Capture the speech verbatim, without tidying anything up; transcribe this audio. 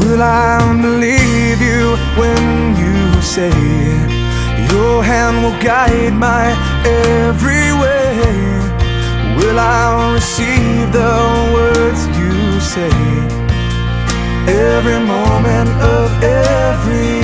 Will I believe you when you say your hand will guide my every way? Will I receive the words you say every moment of every